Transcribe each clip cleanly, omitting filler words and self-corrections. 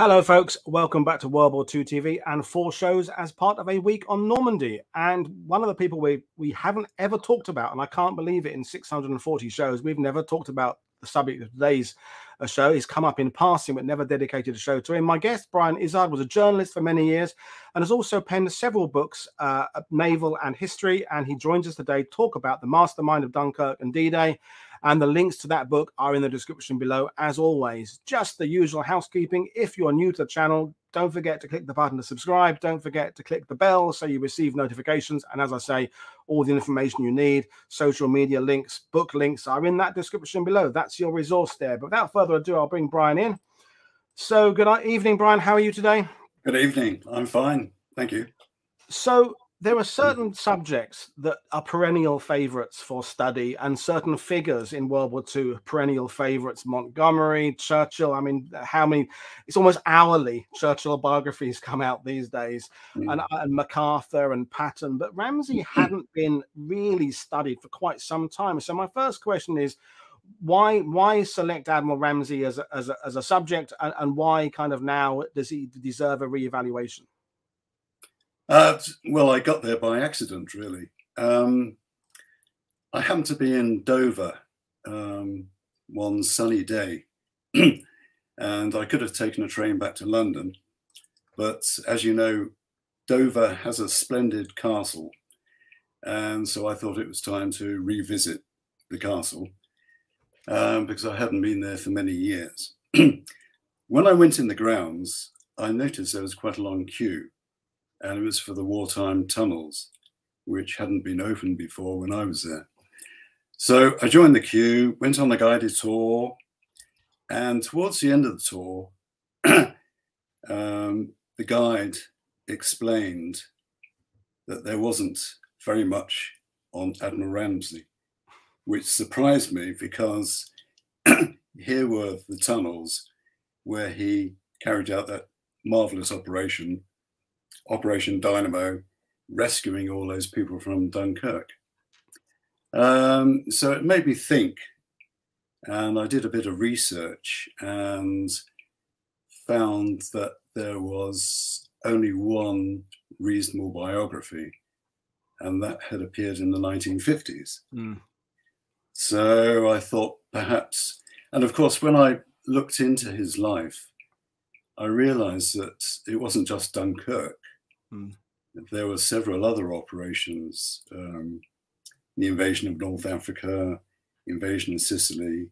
Hello folks, welcome back to World War II TV and four shows as part of a week on Normandy. And one of the people we haven't ever talked about, and I can't believe it, in 640 shows, we've never talked about the subject of today's show. He's come up in passing but never dedicated a show to him. My guest, Brian Izzard, was a journalist for many years and has also penned several books, naval and history, and he joins us today to talk about the mastermind of Dunkirk and D-Day. And the links to that book are in the description below, as always. Just the usual housekeeping. If you're new to the channel, don't forget to click the button to subscribe. Don't forget to click the bell so you receive notifications. And as I say, all the information you need, social media links, book links, are in that description below. That's your resource there. But without further ado, I'll bring Brian in. So good evening, Brian. How are you today? Good evening. I'm fine. Thank you. So there are certain subjects that are perennial favourites for study, and certain figures in World War II perennial favourites. Montgomery, Churchill. I mean, how many? It's almost hourly Churchill biographies come out these days, and MacArthur and Patton. But Ramsay hadn't been really studied for quite some time. So my first question is, why select Admiral Ramsay as a subject, and why kind of now does he deserve a re-evaluation? Well, I got there by accident, really. I happened to be in Dover one sunny day, and I could have taken a train back to London. But as you know, Dover has a splendid castle, and so I thought it was time to revisit the castle because I hadn't been there for many years. When I went in the grounds, I noticed there was quite a long queue. And it was for the wartime tunnels, which hadn't been opened before when I was there. So I joined the queue, went on a guided tour, and towards the end of the tour, the guide explained that there wasn't very much on Admiral Ramsay, which surprised me because here were the tunnels where he carried out that marvelous operation, Operation Dynamo, rescuing all those people from Dunkirk. So it made me think, and I did a bit of research and found that there was only one reasonable biography, and that had appeared in the 1950s. So I thought perhaps, and of course when I looked into his life, I realized that it wasn't just Dunkirk. There were several other operations, the invasion of North Africa, invasion of Sicily,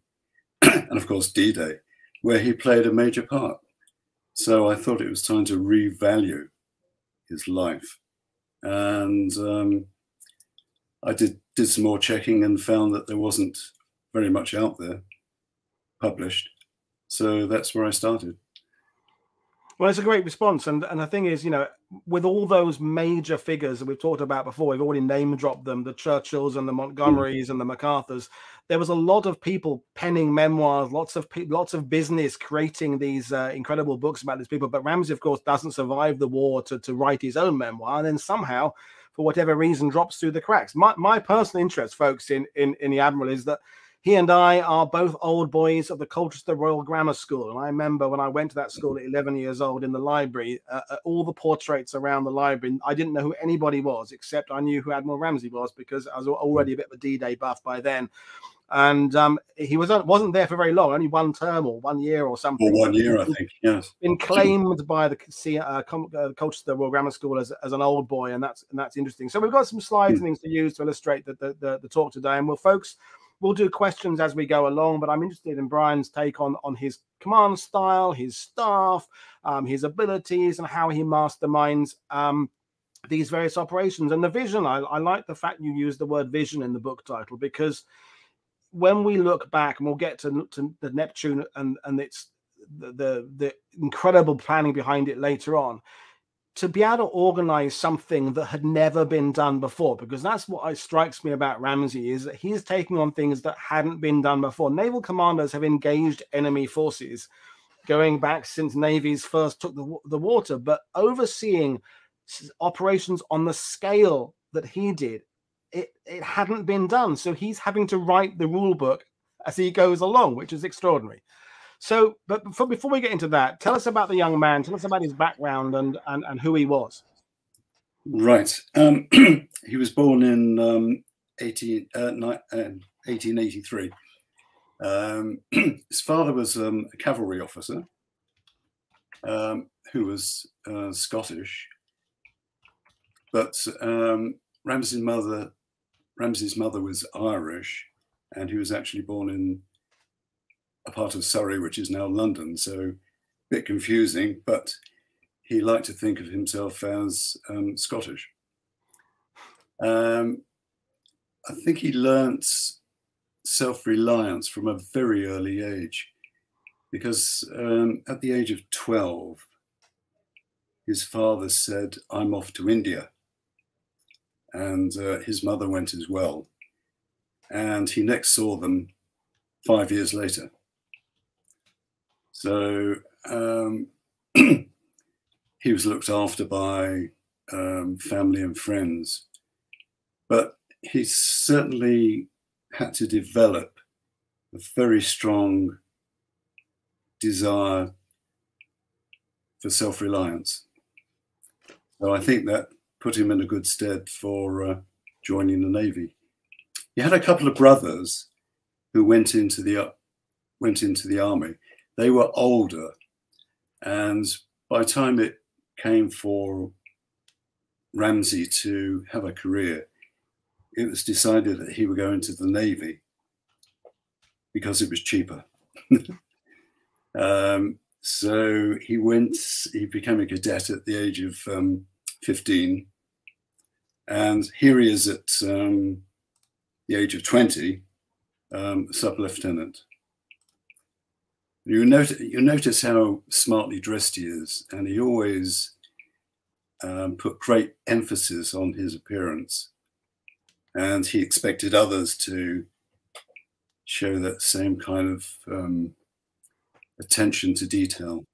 and of course D-Day, where he played a major part. So I thought it was time to revalue his life. And I did some more checking and found that there wasn't very much out there published. So that's where I started. Well, it's a great response. And the thing is, you know, with all those major figures that we've talked about before, we've already name dropped them, the Churchills and the Montgomerys and the MacArthurs. There was a lot of people penning memoirs, lots of business creating these incredible books about these people. But Ramsay, of course, doesn't survive the war to write his own memoir. And then somehow, for whatever reason, drops through the cracks. My personal interest, folks, in the Admiral is that he and I are both old boys of the Colchester Royal Grammar School. And I remember when I went to that school at 11 years old in the library, all the portraits around the library, I didn't know who anybody was, except I knew who Admiral Ramsay was because I was already a bit of a D-Day buff by then. And he wasn't there for very long, only one term or 1 year or something. Well, 1 year, I think, yes. Been claimed by the Colchester Royal Grammar School as an old boy, and that's interesting. So we've got some slides and things to use to illustrate the talk today. And, well, folks, we'll do questions as we go along, but I'm interested in Brian's take on his command style, his staff, his abilities, and how he masterminds these various operations. And the vision, I like the fact you use the word vision in the book title, because when we look back, and we'll get to the Neptune and its the incredible planning behind it later on, to be able to organize something that had never been done before, because that's what strikes me about Ramsay, is that he's taking on things that hadn't been done before. Naval commanders have engaged enemy forces going back since navies first took the water, but overseeing operations on the scale that he did, it hadn't been done. So he's having to write the rule book as he goes along, which is extraordinary. So, but before we get into that, tell us about the young man. Tell us about his background and who he was. Right. He was born in 1883. His father was a cavalry officer who was Scottish, but Ramsay's mother was Irish, and he was actually born in a part of Surrey, which is now London. So a bit confusing, but he liked to think of himself as Scottish. I think he learnt self-reliance from a very early age, because at the age of 12, his father said, "I'm off to India." And his mother went as well. And he next saw them 5 years later. So he was looked after by family and friends, but he certainly had to develop a very strong desire for self-reliance. So I think that put him in a good stead for joining the Navy. He had a couple of brothers who went into the army. They were older, and by the time it came for Ramsay to have a career, it was decided that he would go into the Navy because it was cheaper. So he became a cadet at the age of 15. And here he is at the age of 20, sub-lieutenant. You notice how smartly dressed he is, and he always put great emphasis on his appearance, and he expected others to show that same kind of attention to detail.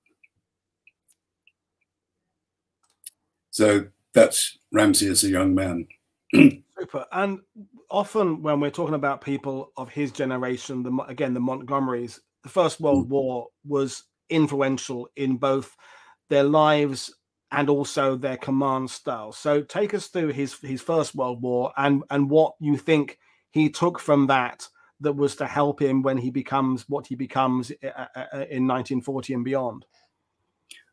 So that's Ramsay as a young man. Super. And often when we're talking about people of his generation, again, the Montgomerys, the First World War was influential in both their lives and also their command style. So take us through his First World War and what you think he took from that was to help him when he becomes what he becomes in 1940 and beyond.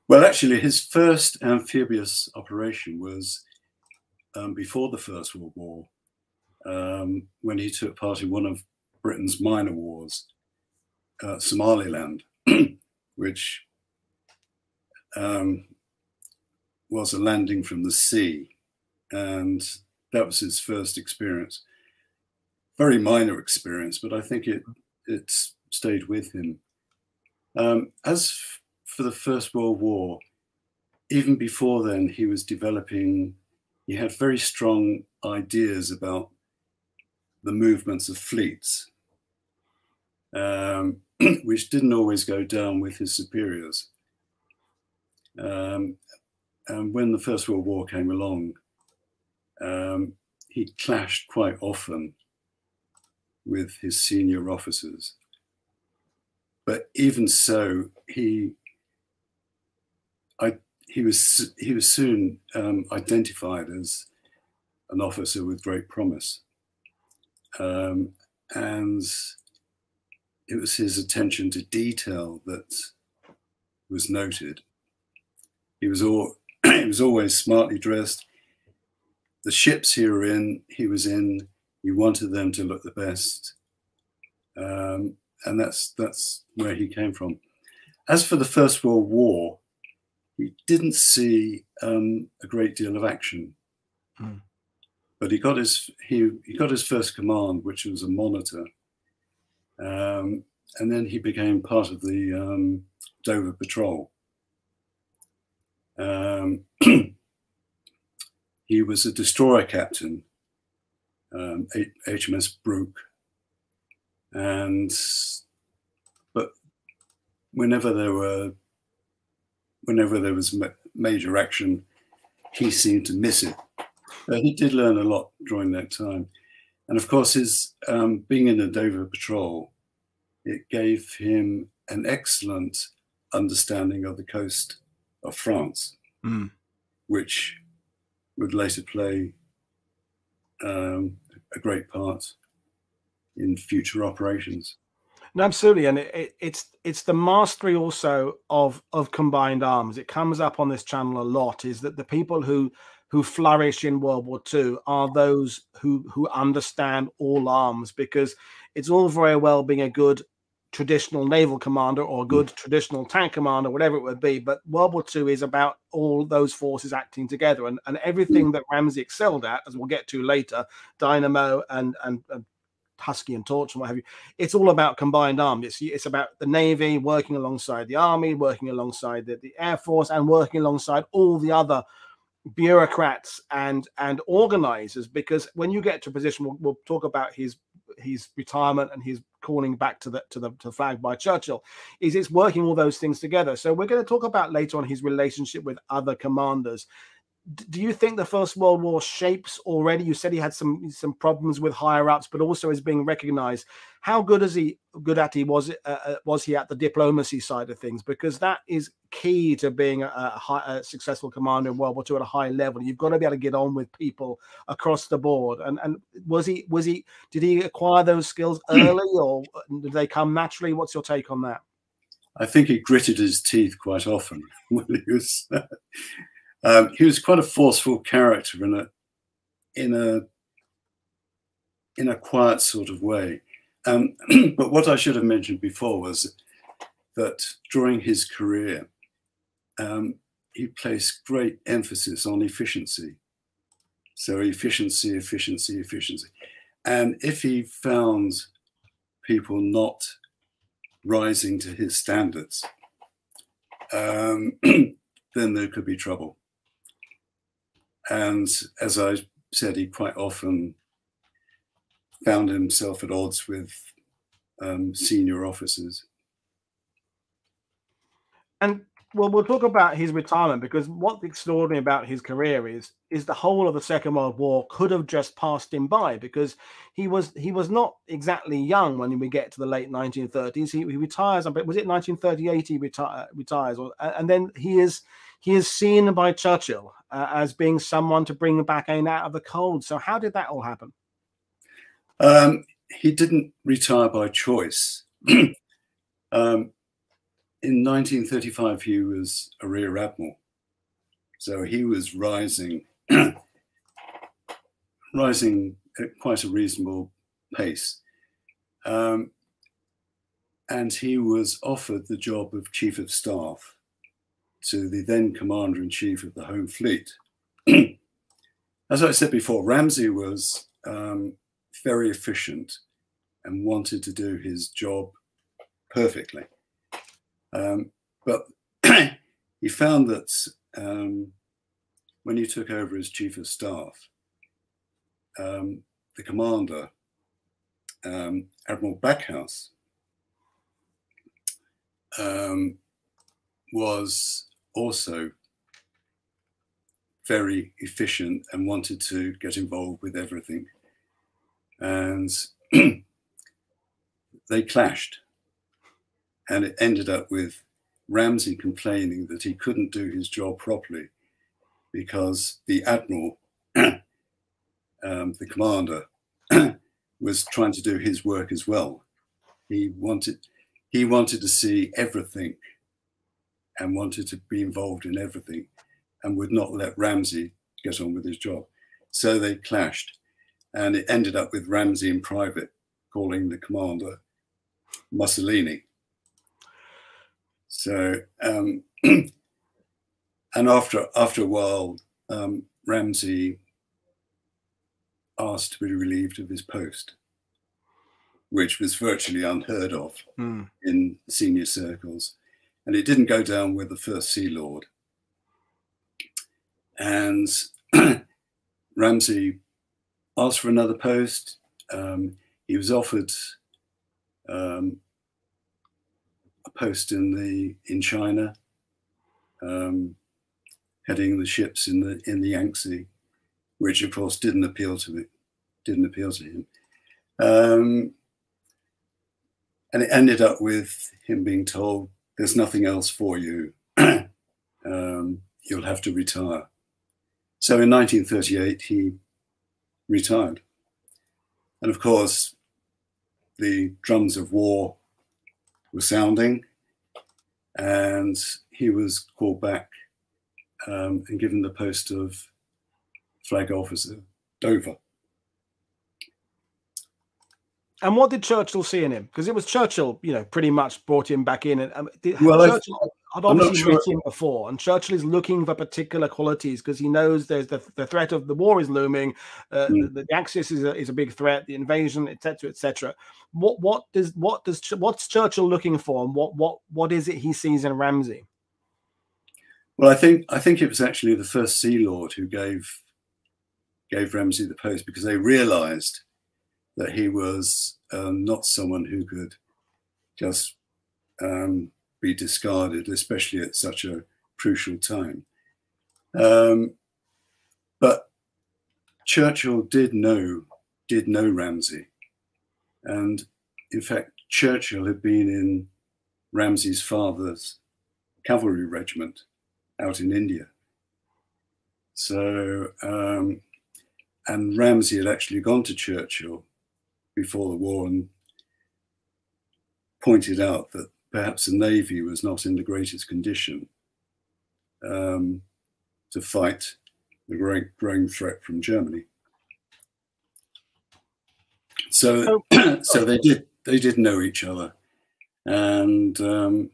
Well, actually, his first amphibious operation was before the First World War, when he took part in one of Britain's minor wars. Somaliland, which was a landing from the sea, and that was his first experience. Very minor experience, but I think it stayed with him. As for the First World War, even before then, he was developing, he had very strong ideas about the movements of fleets, which didn't always go down with his superiors. And when the First World War came along, he clashed quite often with his senior officers. But even so, he was soon identified as an officer with great promise. And it was his attention to detail that was noted. He was always smartly dressed. The ships he was in, he wanted them to look the best, and that's where he came from. As for the First World War, he didn't see a great deal of action, but he got his first command, which was a monitor. And then he became part of the Dover Patrol. He was a destroyer captain, HMS Brooke. But whenever there was major action, he seemed to miss it. He did learn a lot during that time. And of course, his being in the Dover Patrol, it gave him an excellent understanding of the coast of France, which would later play a great part in future operations. No, absolutely, and it's the mastery also of combined arms. It comes up on this channel a lot. Is that the people who flourish in World War II are those who understand all arms, because it's all very well being a good traditional naval commander or a good traditional tank commander, whatever it would be, but World War II is about all those forces acting together, and everything that Ramsay excelled at, as we'll get to later, Dynamo and Husky and Torch and what have you, it's all about combined arms. It's about the Navy working alongside the Army, working alongside the Air Force, and working alongside all the other bureaucrats and organizers, because when you get to a position, we'll talk about his retirement and his calling back to the flag by Churchill, is it's working all those things together. So we're going to talk about later on his relationship with other commanders. Do you think the First World War shapes already? You said he had some problems with higher ups, but also is being recognized. How good was he at the diplomacy side of things? Because that is key to being a successful commander in World War II at a high level. You've got to be able to get on with people across the board. And did he acquire those skills early, or did they come naturally? What's your take on that? I think he gritted his teeth quite often when he was. He was quite a forceful character in a quiet sort of way. But what I should have mentioned before was that during his career, he placed great emphasis on efficiency. So efficiency, efficiency, efficiency. And if he found people not rising to his standards, then there could be trouble. And as I said, he quite often found himself at odds with senior officers. And well, we'll talk about his retirement, because what's extraordinary about his career is the whole of the Second World War could have just passed him by, because he was not exactly young when we get to the late 1930s. He retires, was it 1938 he retires? And then he is seen by Churchill as being someone to bring back in out of the cold. So how did that all happen? He didn't retire by choice. In 1935, he was a rear admiral. So he was rising at quite a reasonable pace. And he was offered the job of Chief of Staff to the then Commander-in-Chief of the Home Fleet. As I said before, Ramsay was very efficient and wanted to do his job perfectly. But he found that when he took over as Chief of Staff, the commander, Admiral Backhouse, was also very efficient and wanted to get involved with everything. And they clashed. And it ended up with Ramsay complaining that he couldn't do his job properly because the admiral, the commander, was trying to do his work as well. He wanted to see everything and wanted to be involved in everything and would not let Ramsay get on with his job. So they clashed, and it ended up with Ramsay in private calling the commander Mussolini. So, and after a while, Ramsay asked to be relieved of his post, which was virtually unheard of in senior circles. And it didn't go down with the first Sea Lord. And Ramsay asked for another post. He was offered a post in China, heading the ships in the Yangtze, which of course didn't appeal to him. And it ended up with him being told, there's nothing else for you. You'll have to retire. So in 1938, he retired. And of course, the drums of war were sounding, and he was called back and given the post of flag officer, Dover. And what did Churchill see in him? Because it was Churchill, you know, pretty much brought him back in. And well, Churchill had obviously met him before, and Churchill is looking for particular qualities because he knows there's the threat of the war is looming, the Axis is a big threat, the invasion, etc., etc. What's Churchill looking for, and what is it he sees in Ramsay? Well, I think it was actually the first Sea Lord who gave Ramsay the post, because they realised that he was not someone who could just be discarded, especially at such a crucial time. But Churchill did know Ramsay. And in fact, Churchill had been in Ramsay's father's cavalry regiment out in India. So, and Ramsay had actually gone to Churchill before the war and pointed out that perhaps the Navy was not in the greatest condition to fight the growing threat from Germany. So, so they did know each other, and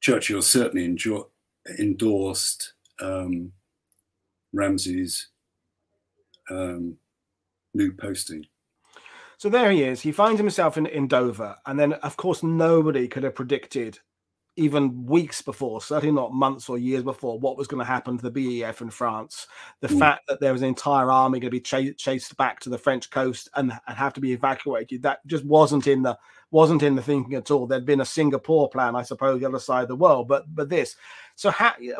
Churchill certainly endorsed Ramsay's new posting. So there he is. He finds himself in Dover. And then, of course, nobody could have predicted, even weeks before, certainly not months or years before, what was going to happen to the BEF in France. The fact that there was an entire army going to be chased back to the French coast and have to be evacuated, that just wasn't in the thinking at all. There'd been a Singapore plan, I suppose, the other side of the world, but this. So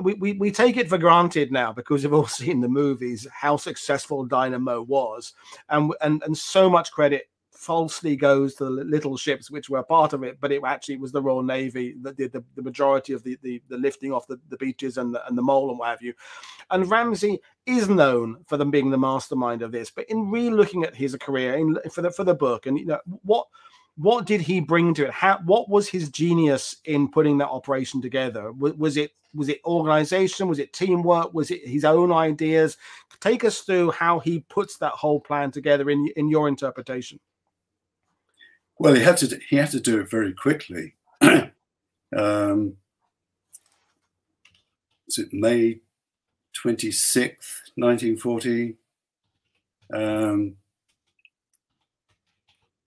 we take it for granted now, because we've all seen the movies, how successful Dynamo was, and so much credit falsely goes to the little ships which were part of it, but it actually was the Royal Navy that did the majority of the lifting off the beaches and the mole and what have you. And Ramsay is known for them being the mastermind of this. But in re-looking at his career for the book, and you know, what did he bring to it? What was his genius in putting that operation together? Was it organization? Was it teamwork? Was it his own ideas? Take us through how he puts that whole plan together in your interpretation. Well, he had to do it very quickly. Was it May 26th, 1940?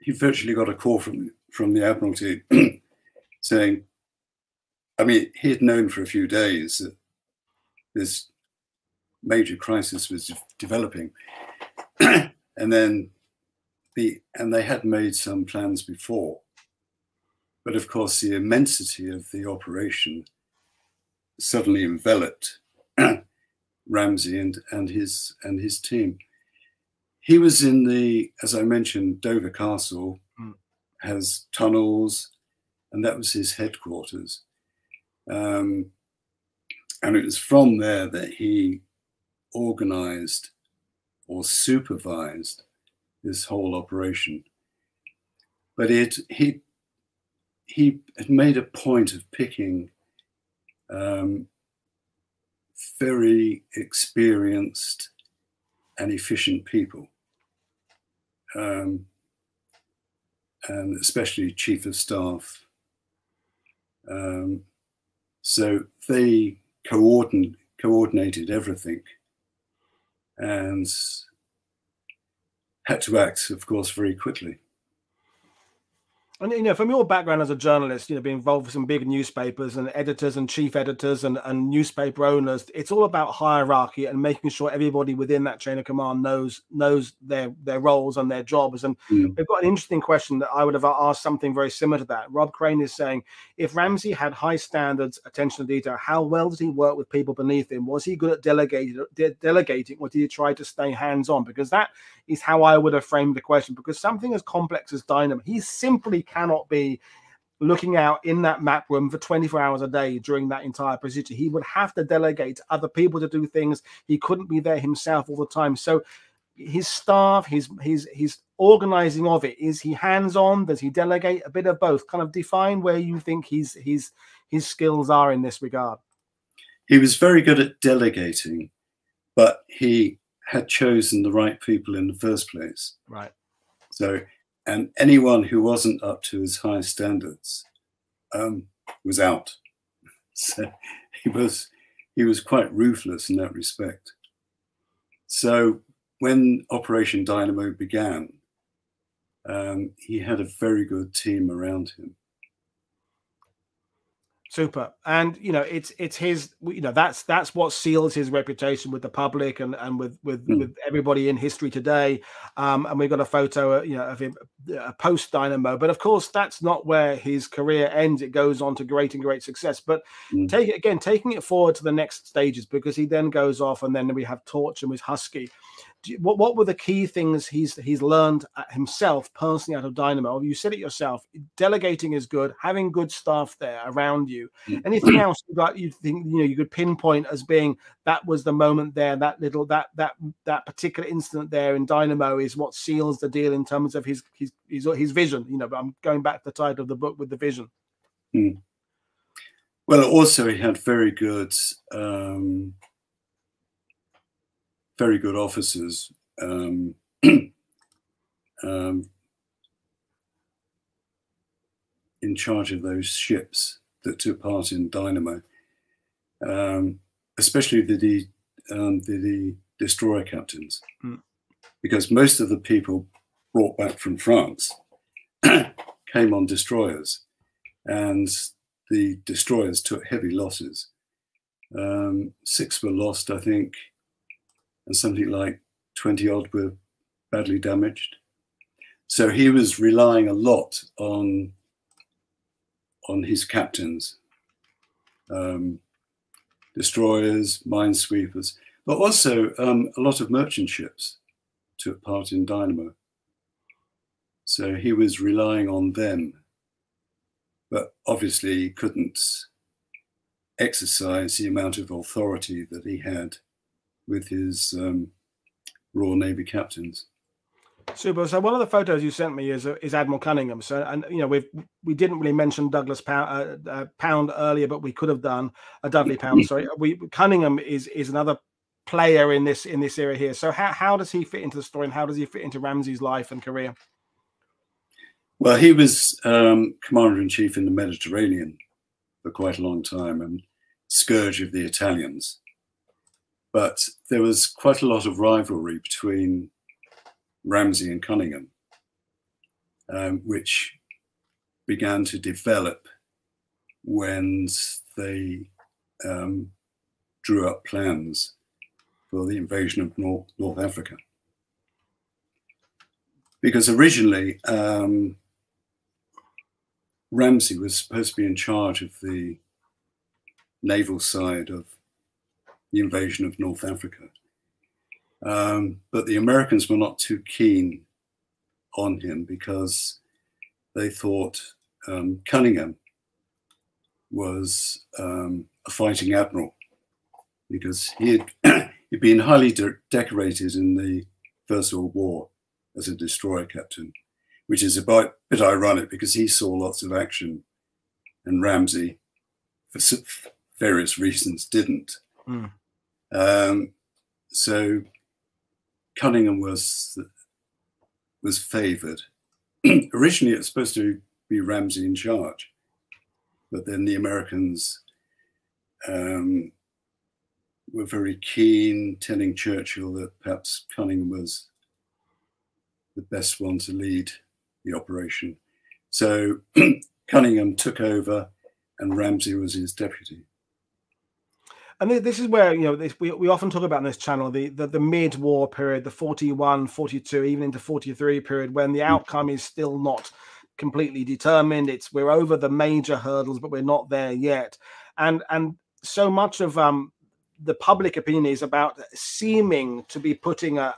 He virtually got a call from the Admiralty saying, I mean, he had known for a few days that this major crisis was developing. And then they had made some plans before, but of course the immensity of the operation suddenly enveloped Ramsay and his team. He was in the, as I mentioned, Dover Castle has tunnels, and that was his headquarters. And it was from there that he organized or supervised this whole operation. But he had made a point of picking very experienced and efficient people, and especially Chief of Staff. So they coordinated everything, and had to act, of course, very quickly. And, you know, from your background as a journalist, you know, being involved with some big newspapers and editors and chief editors and newspaper owners, it's all about hierarchy and making sure everybody within that chain of command knows their roles and their jobs. And we've got an interesting question that I would have asked something very similar to that. Rob Crane is saying, if Ramsay had high standards, attention to detail, how well did he work with people beneath him? Was he good at delegating, or did he try to stay hands-on? Because that is how I would have framed the question, because something as complex as Dynamo, he's simply cannot be looking out in that map room for 24 hours a day during that entire procedure. He would have to delegate to other people to do things. He couldn't be there himself all the time. So his staff, his organizing of it, is he hands-on? Does he delegate? A bit of both. Kind of define where you think his skills are in this regard. He was very good at delegating, but he had chosen the right people in the first place. Right. So, and anyone who wasn't up to his high standards was out. So he was quite ruthless in that respect. So when Operation Dynamo began, he had a very good team around him. Super. And you know, it's his, you know, that's what seals his reputation with the public and with everybody in history today. And we've got a photo, you know, of him post Dynamo, but of course that's not where his career ends. It goes on to great and great success, but taking it forward to the next stages, because he then goes off, and then we have Torch and with Husky. What were the key things he's learned himself personally out of Dynamo? You said it yourself. Delegating is good. Having good staff there around you. Anything else that you think you could pinpoint as being that was the moment there, that particular incident there in Dynamo is what seals the deal in terms of his vision. You know, but I'm going back to the title of the book with the vision. Mm. Well, also he had very good officers. In charge of those ships that took part in Dynamo, especially the destroyer captains, because most of the people brought back from France came on destroyers, and the destroyers took heavy losses. 6 were lost, I think, and something like 20 odd were badly damaged. So he was relying a lot on his captains, destroyers, minesweepers, but also a lot of merchant ships took part in Dynamo. So he was relying on them, but obviously he couldn't exercise the amount of authority that he had with his Royal Navy captains. Super. So one of the photos you sent me is Admiral Cunningham. So, and you know, we didn't really mention Douglas Pound, Pound earlier, but we could have done a Dudley Pound. Sorry, Cunningham is another player in this era here. So how does he fit into the story, and how does he fit into Ramsay's life and career? Well, he was commander in chief in the Mediterranean for quite a long time, and scourge of the Italians. But there was quite a lot of rivalry between Ramsay and Cunningham, which began to develop when they drew up plans for the invasion of North Africa. Because originally, Ramsay was supposed to be in charge of the naval side of the invasion of North Africa. But the Americans were not too keen on him, because they thought Cunningham was a fighting admiral, because he'd been highly decorated in the First World War as a destroyer captain, which is a bit ironic because he saw lots of action and Ramsay, for various reasons, didn't. Mm. So Cunningham was favoured. Originally it was supposed to be Ramsay in charge, but then the Americans were very keen, telling Churchill that perhaps Cunningham was the best one to lead the operation. So Cunningham took over and Ramsay was his deputy. And this is where, you know, we often talk about in this channel, the mid-war period, the 41, 42, even into 43 period, when the outcome is still not completely determined. We're over the major hurdles, but we're not there yet. And so much of the public opinion is about seeming to be putting the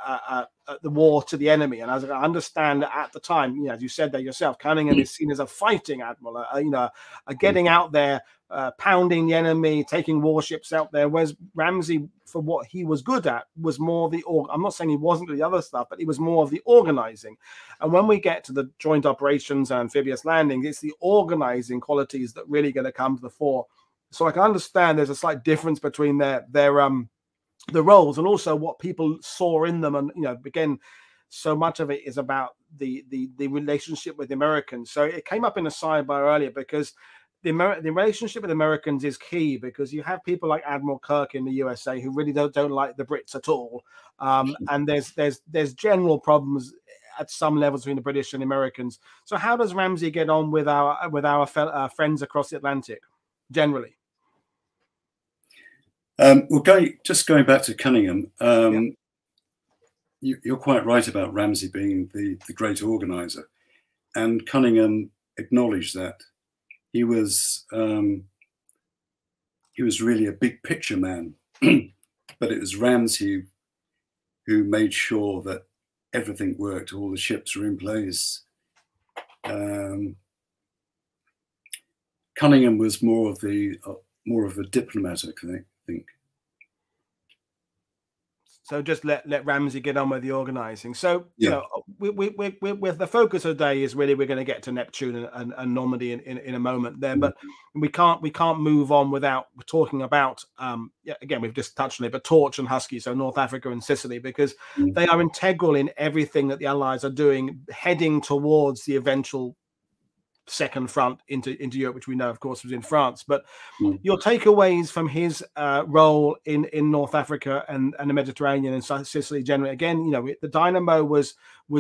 war to the enemy. And as I understand at the time, you know, as you said there yourself, Cunningham is seen as a fighting admiral, you know, getting out there, pounding the enemy, taking warships out there, whereas Ramsay, for what he was good at, was more the, I'm not saying he wasn't the other stuff, but he was more of the organizing. And when we get to the joint operations and amphibious landings, it's the organizing qualities that really going to come to the fore. So I can understand there's a slight difference between their roles and also what people saw in them. And, you know, again, so much of it is about the relationship with the Americans. So it came up in a sidebar earlier because the relationship with the Americans is key, because you have people like Admiral Kirk in the USA who really don't like the Brits at all. And there's general problems at some levels between the British and the Americans. So how does Ramsay get on with our friends across the Atlantic generally? Well, just going back to Cunningham, you're quite right about Ramsay being the great organizer, and Cunningham acknowledged that. He was really a big picture man, but it was Ramsay who made sure that everything worked, all the ships were in place. Cunningham was more of a diplomat, I think. So just let Ramsay get on with the organising. So yeah, you know, we're the focus of the day is really, we're going to get to Neptune and Normandy in a moment there, but we can't move on without talking about again, we've just touched on it, but Torch and Husky, so North Africa and Sicily, because they are integral in everything that the Allies are doing, heading towards the eventual second front into Europe, which we know, of course, was in France. But your takeaways from his role in North Africa and the Mediterranean and Sicily generally, again, you know, the Dynamo was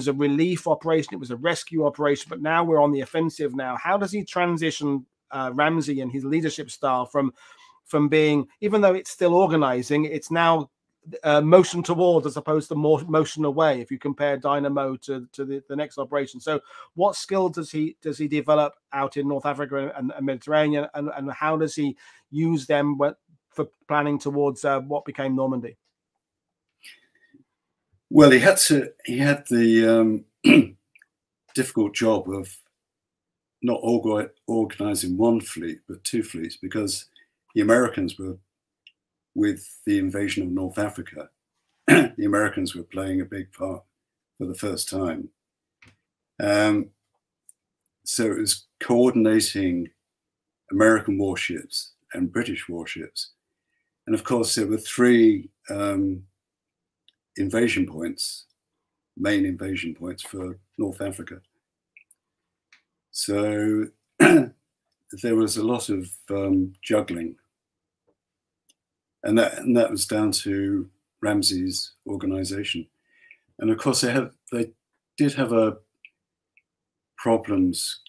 a relief operation, it was a rescue operation, but now we're on the offensive now. How does he transition Ramsay and his leadership style from being, even though it's still organizing, it's now motion towards as opposed to more motion away, if you compare Dynamo to the next operation? So what skill does he develop out in North Africa and Mediterranean, and how does he use them for planning towards what became Normandy? Well, he had the difficult job of not organizing one fleet but two fleets, because the Americans were, with the invasion of North Africa, the Americans were playing a big part for the first time. So it was coordinating American warships and British warships. And of course, there were three invasion points, main invasion points for North Africa. So there was a lot of juggling. And that was down to Ramsay's organisation, and of course they did have problems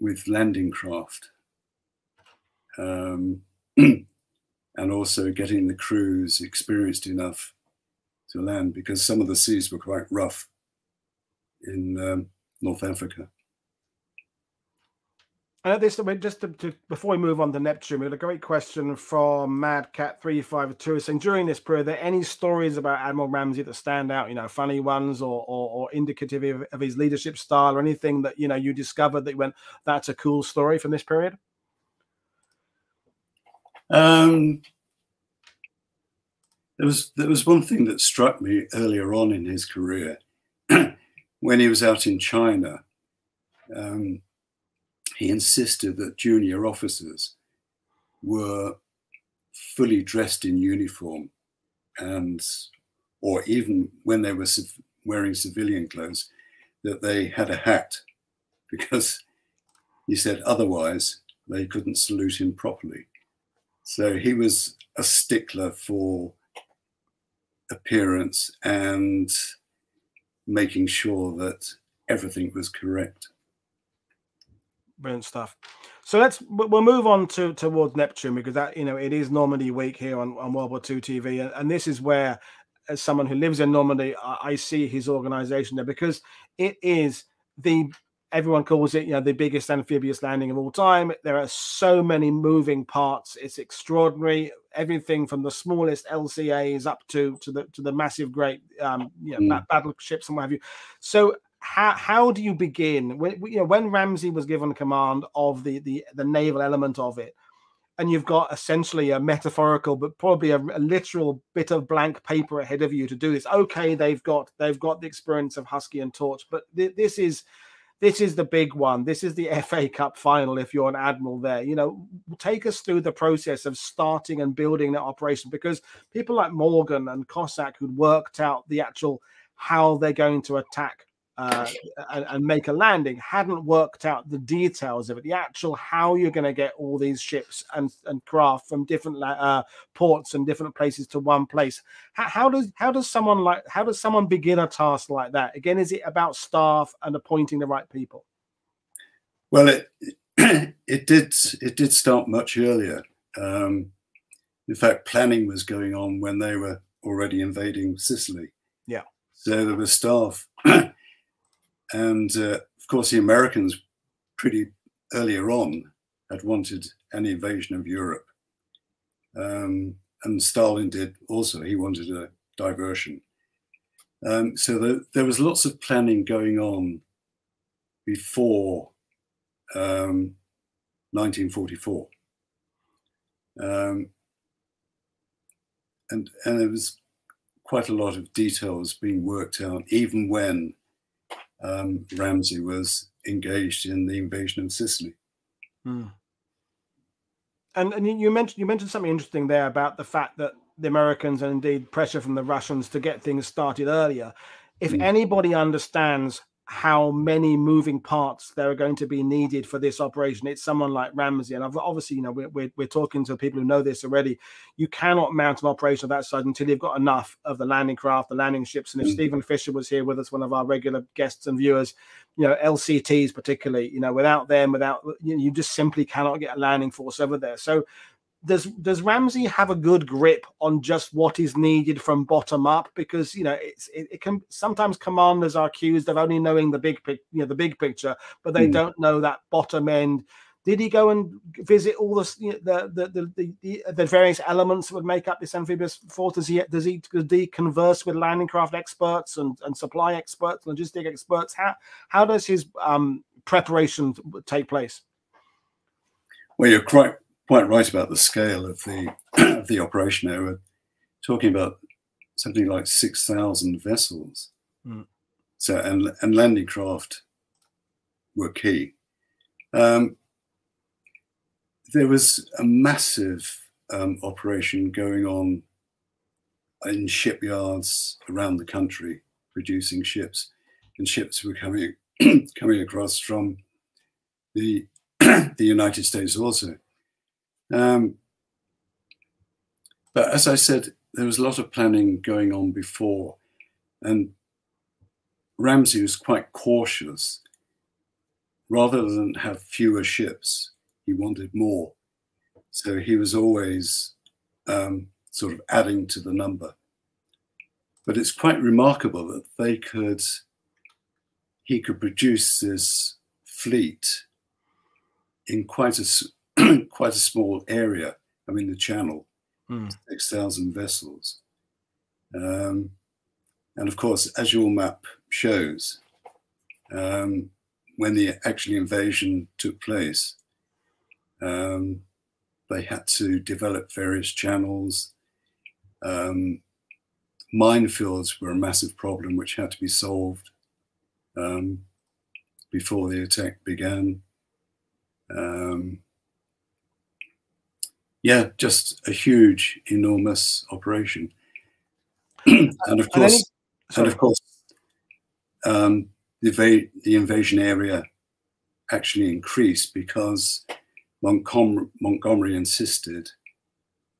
with landing craft, and also getting the crews experienced enough to land, because some of the seas were quite rough in North Africa. And at this, just before we move on to Neptune, we had a great question from Madcat352 saying, during this period, are there any stories about Admiral Ramsay that stand out, you know, funny ones or indicative of his leadership style, or anything that, you know, you discovered that you went, that's a cool story from this period? There was one thing that struck me earlier on in his career when he was out in China. He insisted that junior officers were fully dressed in uniform, or even when they were wearing civilian clothes, that they had a hat, because he said otherwise they couldn't salute him properly. So he was a stickler for appearance and making sure that everything was correct. Brilliant stuff. So we'll move on towards Neptune, because that, you know, it is Normandy week here on World War II TV, and this is where, as someone who lives in Normandy, I see his organisation there, because it is the Everyone calls it, you know, the biggest amphibious landing of all time. There are so many moving parts. It's extraordinary. Everything from the smallest LCAs up to the massive, great, you know, battleships and what have you. So how do you begin? When, you know, when Ramsay was given command of the naval element of it, and you've got essentially a metaphorical, but probably a literal bit of blank paper ahead of you to do this. Okay, they've got the experience of Husky and Torch, but this is the big one. This is the FA Cup final. If you're an admiral there, you know, take us through the process of starting and building that operation, because people like Morgan and Cossack who'd worked out the actual how they're going to attack and make a landing hadn't worked out the details of it, the actual how you're going to get all these ships and craft from different ports and different places to one place. How does someone begin a task like that? Again, is it about staff and appointing the right people? Well, it did start much earlier. In fact, planning was going on when they were already invading Sicily. Yeah. So there was staff. And of course, the Americans pretty earlier on had wanted an invasion of Europe. And Stalin did also. He wanted a diversion. So there was lots of planning going on before 1944. And there was quite a lot of details being worked out, even when Ramsay was engaged in the invasion of Sicily. Mm. And you mentioned something interesting there about the fact that the Americans and indeed pressure from the Russians to get things started earlier. If anybody understands how many moving parts there are going to be needed for this operation, it's someone like Ramsay. And obviously, you know, we're talking to people who know this already. You cannot mount an operation of that size until you've got enough of the landing craft, the landing ships. And if Stephen Fisher was here with us, one of our regular guests and viewers, you know, LCTs particularly, you know, without them, you just simply cannot get a landing force over there. So does Ramsay have a good grip on just what is needed from bottom up? Because, you know, it can sometimes commanders are accused of only knowing the big picture, but they don't know that bottom end. Did he go and visit all the various elements that would make up this amphibious force? Does he converse with landing craft experts and supply experts, logistic experts? How does his preparation take place? Well, you're quite right about the scale of the operation. They were talking about something like 6,000 vessels. Mm. So and landing craft were key. There was a massive operation going on in shipyards around the country, producing ships, and ships were coming across from the United States also. But as I said, there was a lot of planning going on before, and Ramsay was quite cautious. Rather than have fewer ships, he wanted more. So he was always sort of adding to the number. But it's quite remarkable that he could produce this fleet in quite a small area. I mean, the Channel, 6,000 vessels. And of course, as your map shows, when the actual invasion took place, they had to develop various channels. Minefields were a massive problem which had to be solved before the attack began. Yeah, just a huge, enormous operation. and of course, the invasion area actually increased because Montgomery insisted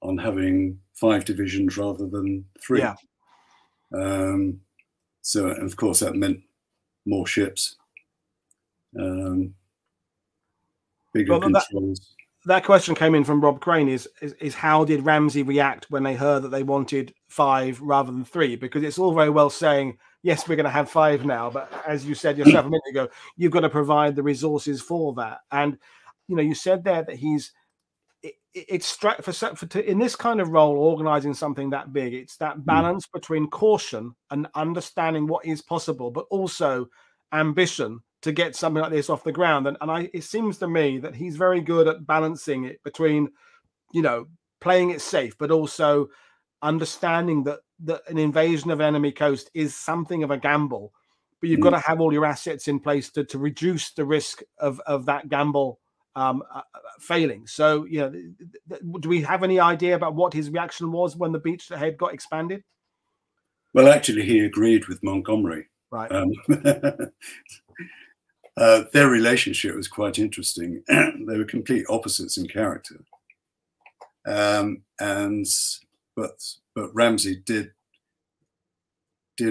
on having 5 divisions rather than 3. Yeah. So, and of course, that meant more ships, bigger controls. That question came in from Rob Crane is how did Ramsay react when they heard that they wanted 5 rather than 3? Because it's all very well saying yes, we're going to have 5 now, but as you said yourself a minute ago, you've got to provide the resources for that. And, you know, you said there that he's, in this kind of role, organizing something that big, it's that balance between caution and understanding what is possible, but also ambition to get something like this off the ground. And it seems to me that he's very good at balancing it between, you know, playing it safe, but also understanding that, an invasion of enemy coast is something of a gamble, but you've got to have all your assets in place to, reduce the risk of, that gamble failing. So, you know, do we have any idea about what his reaction was when the beachhead got expanded? Well, actually, he agreed with Montgomery. Right. Their relationship was quite interesting. They were complete opposites in character. But Ramsay did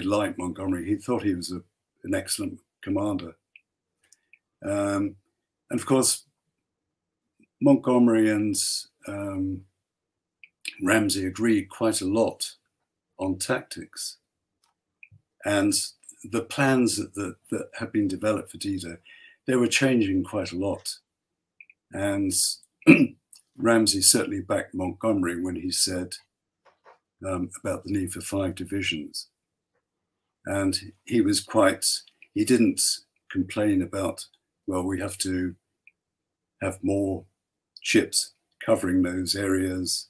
like Montgomery. He thought he was an excellent commander. And of course, Montgomery and Ramsay agreed quite a lot on tactics. And the plans that had been developed for D-Day, they were changing quite a lot. And Ramsay certainly backed Montgomery when he said about the need for 5 divisions. And he was he didn't complain about, well, we have to have more ships covering those areas.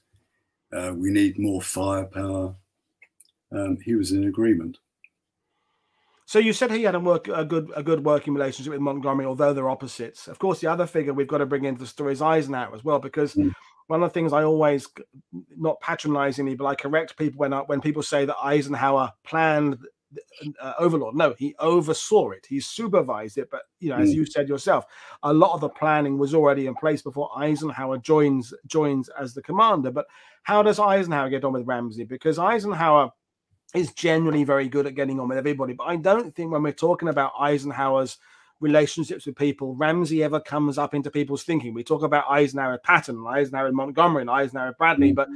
We need more firepower. He was in agreement. So you said he had a good working relationship with Montgomery, although they're opposites. Of course, the other figure we've got to bring into the story is Eisenhower as well, because one of the things I always, not patronizingly, but I correct people when people say that Eisenhower planned Overlord. No, he oversaw it. He supervised it. But, you know, as you said yourself, a lot of the planning was already in place before Eisenhower joins as the commander. But how does Eisenhower get on with Ramsay? Because Eisenhower is generally very good at getting on with everybody. But I don't think when we're talking about Eisenhower's relationships with people, Ramsay ever comes up into people's thinking. We talk about Eisenhower Patton, Eisenhower Montgomery, and Eisenhower Bradley, but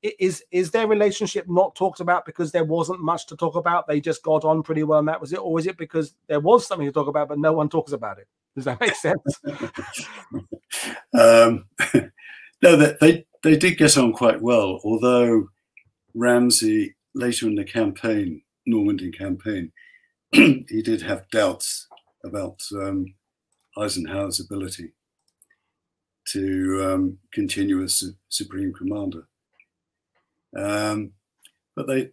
is their relationship not talked about because there wasn't much to talk about? They just got on pretty well and that was it? Or is it because there was something to talk about but no one talks about it? Does that make sense? No, they did get on quite well, although Ramsay later in the campaign, Normandy campaign, he did have doubts about Eisenhower's ability to continue as Supreme Commander. But they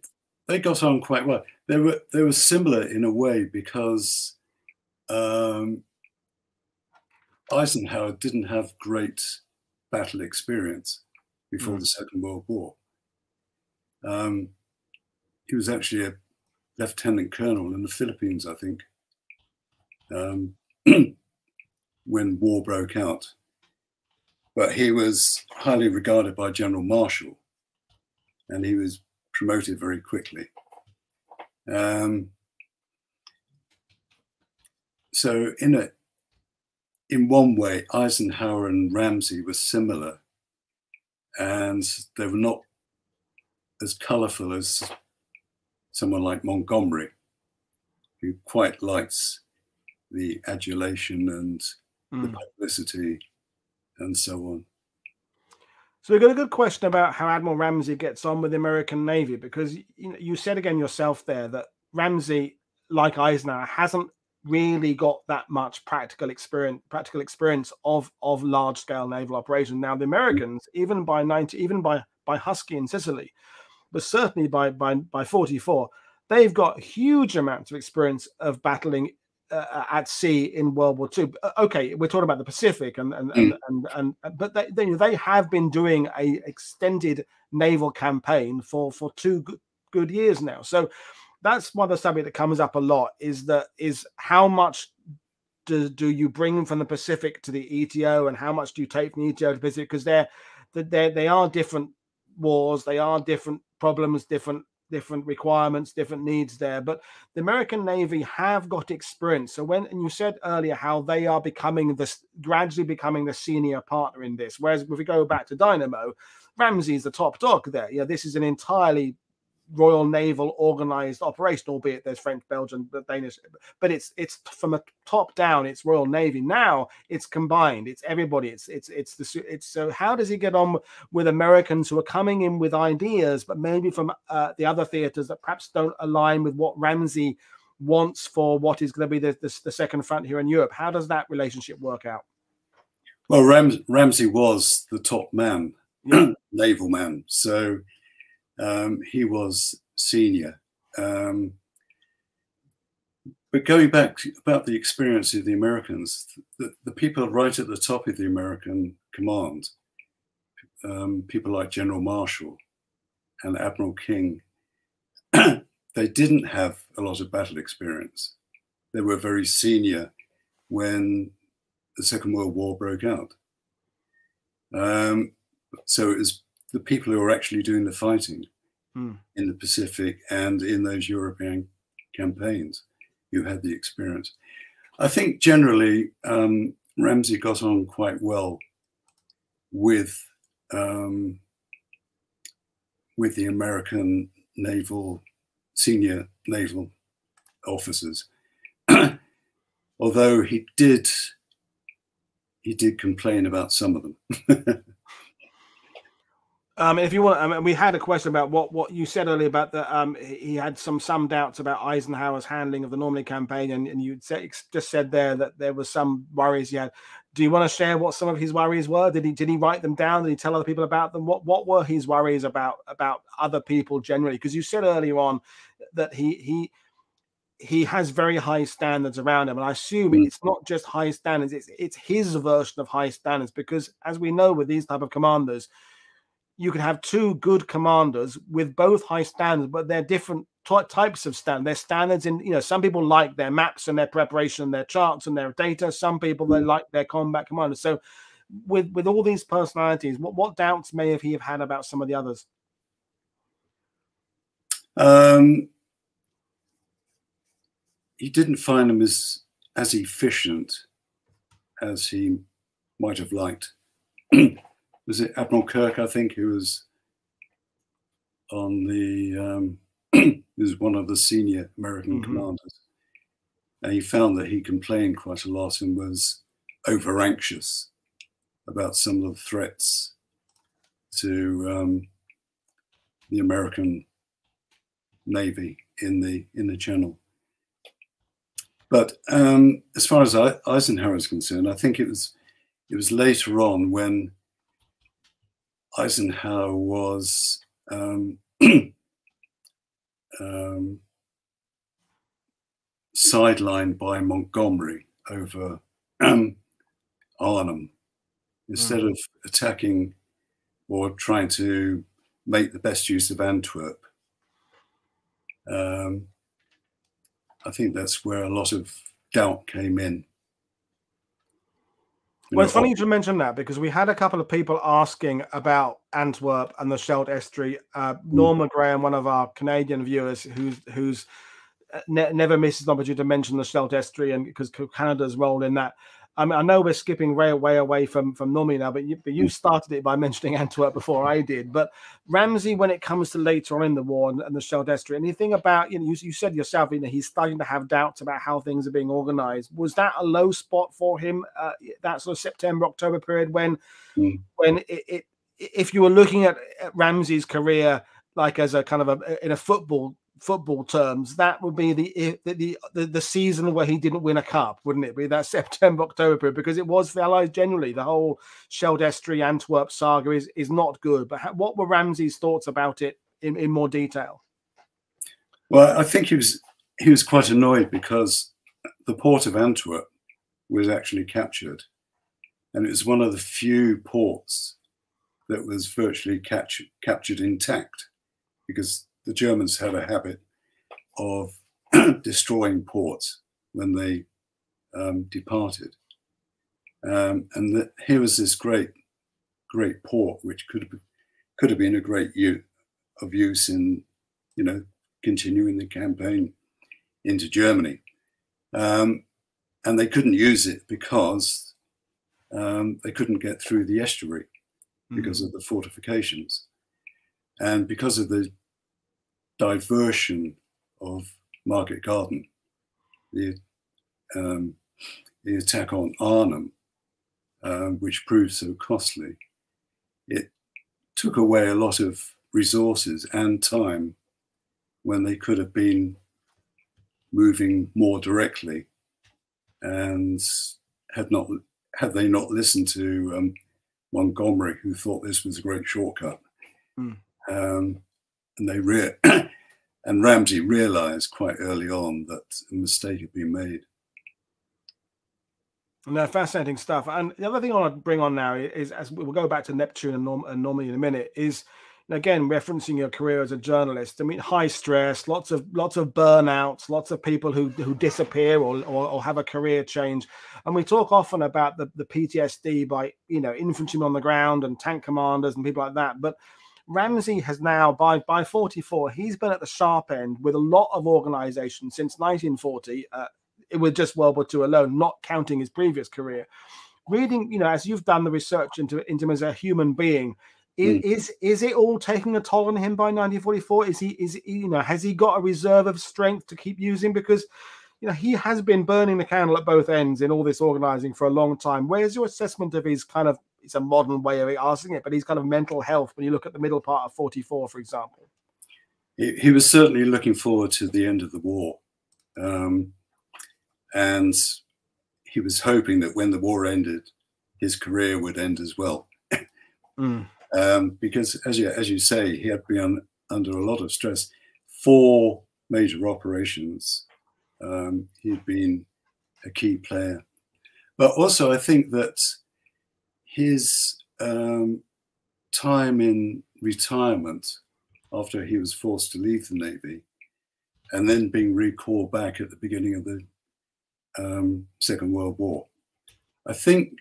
got on quite well. They were similar in a way because Eisenhower didn't have great battle experience before the Second World War. He was actually a lieutenant colonel in the Philippines, I think, when war broke out. But he was highly regarded by General Marshall, and he was promoted very quickly. So in one way, Eisenhower and Ramsay were similar, and they were not as colourful as someone like Montgomery, who quite likes the adulation and the publicity and so on. So we've got a good question about how Admiral Ramsay gets on with the American Navy, because you said again yourself there that Ramsay, like Eisenhower, hasn't really got that much practical experience of large scale naval operations. Now the Americans, even by Husky in Sicily, but certainly by 44, they've got huge amounts of experience of battling at sea in World War II. Okay, we're talking about the Pacific, but they have been doing a extended naval campaign for 2 good years now. So that's one of the subject that comes up a lot is how much do you bring from the Pacific to the ETO, and how much do you take from the ETO to the Pacific? Because they are different wars, they are different problems, different requirements, different needs there. But the American Navy have got experience. So and you said earlier how they are gradually becoming the senior partner in this. Whereas if we go back to Dynamo, Ramsay's the top dog there. Yeah, this is an entirely Royal Naval organised operation, albeit there's French, Belgian, Danish, but it's from a top down. It's Royal Navy now. It's combined. It's everybody. It's so how does he get on with Americans who are coming in with ideas, but maybe from the other theatres that perhaps don't align with what Ramsay wants for what is going to be the second front here in Europe? How does that relationship work out? Well, Ramsay was the top man, yeah. Naval man, so. He was senior. But going back about the experience of the Americans, the people right at the top of the American command, people like General Marshall and Admiral King, they didn't have a lot of battle experience. They were very senior when the Second World War broke out. So it was the people who are actually doing the fighting in the Pacific and in those European campaigns who had the experience. I think generally Ramsay got on quite well with the American naval, senior naval officers. Although he did complain about some of them. If you want, I mean, we had a question about what you said earlier about that. He had some doubts about Eisenhower's handling of the Normandy campaign, and you just said there that there was some worries he had. Do you want to share what some of his worries were? Did he write them down? Did he tell other people about them? What were his worries about other people generally? Because you said earlier on that he has very high standards around him, and I assume it's not just high standards; it's his version of high standards. Because as we know, with these type of commanders, you can have two good commanders with both high standards, but they're different types of standards. They're standards in, you know, some people like their maps and their preparation and their charts and their data. Some people, they like their combat commanders. So with all these personalities, what doubts may he have had about some of the others? He didn't find them as efficient as he might have liked. Was it Admiral Kirk, I think, who was on the, was one of the senior American commanders. And he found that he complained quite a lot and was over anxious about some of the threats to the American Navy in the Channel. But as far as Eisenhower is concerned, I think it was later on when Eisenhower was sidelined by Montgomery over Arnhem. Instead of attacking or trying to make the best use of Antwerp, I think that's where a lot of doubt came in. Well, it's funny you should mention that, because we had a couple of people asking about Antwerp and the Scheldt Estuary. Norma Graham, one of our Canadian viewers, who's never misses an opportunity to mention the Scheldt Estuary, and because Canada's role in that. I mean, I know we're skipping way away from Normie now, but you started it by mentioning Antwerp before I did. But Ramsay, when it comes to later on in the war and the Scheldt Estuary, anything about, you know, you said yourself, you know, he's starting to have doubts about how things are being organised. Was that a low spot for him? That sort of September, October period, when if you were looking at Ramsay's career, like as a kind of in a football terms, that would be the season where he didn't win a cup, wouldn't it be? That September, October period, because it was the Allies generally. The whole Scheldt Estuary, Antwerp saga is not good. But what were Ramsay's thoughts about it in more detail? Well, I think he was quite annoyed because the port of Antwerp was actually captured, and it was one of the few ports that was virtually captured intact, because the Germans had a habit of destroying ports when they departed. And here was this great port, which could have been a great use in, you know, continuing the campaign into Germany. And they couldn't use it because they couldn't get through the estuary because of the fortifications. And because of the diversion of Market Garden, the attack on Arnhem, which proved so costly. It took away a lot of resources and time when they could have been moving more directly, and had they not listened to Montgomery, who thought this was a great shortcut. Mm. And Ramsay realized quite early on that a mistake had been made. No, fascinating stuff. And the other thing I want to bring on now is, as we'll go back to Neptune and Normandy in a minute, is again referencing your career as a journalist. I mean, high stress, lots of burnouts, lots of people who disappear or have a career change. And we talk often about the PTSD by infantrymen on the ground and tank commanders and people like that. But Ramsay has now, by 44, he's been at the sharp end with a lot of organizations since 1940, with just World War II alone, not counting his previous career. Reading, as you've done the research into him as a human being, is it all taking a toll on him by 1944? Has he got a reserve of strength to keep using? Because he has been burning the candle at both ends in all this organizing for a long time. Where's your assessment of his kind of, it's a modern way of asking it, but his kind of mental health when you look at the middle part of 44, for example? He was certainly looking forward to the end of the war. And he was hoping that when the war ended, his career would end as well. Mm. Because as you say, he had been under a lot of stress. 4 major operations. He'd been a key player. But also I think that his time in retirement, after he was forced to leave the Navy, and then being recalled back at the beginning of the Second World War, I think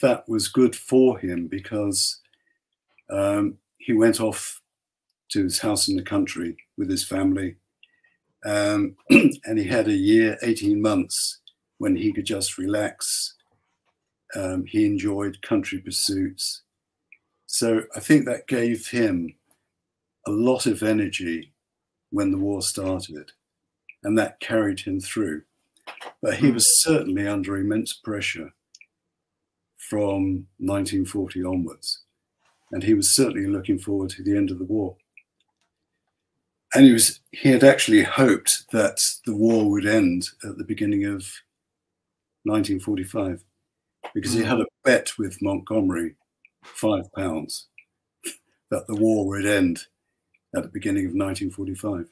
that was good for him, because he went off to his house in the country with his family, and he had a year, 18 months, when he could just relax. He enjoyed country pursuits. So I think that gave him a lot of energy when the war started, and that carried him through. But he was certainly under immense pressure from 1940 onwards, and he was certainly looking forward to the end of the war. And he had actually hoped that the war would end at the beginning of 1945, because he had a bet with Montgomery, £5, that the war would end at the beginning of 1945.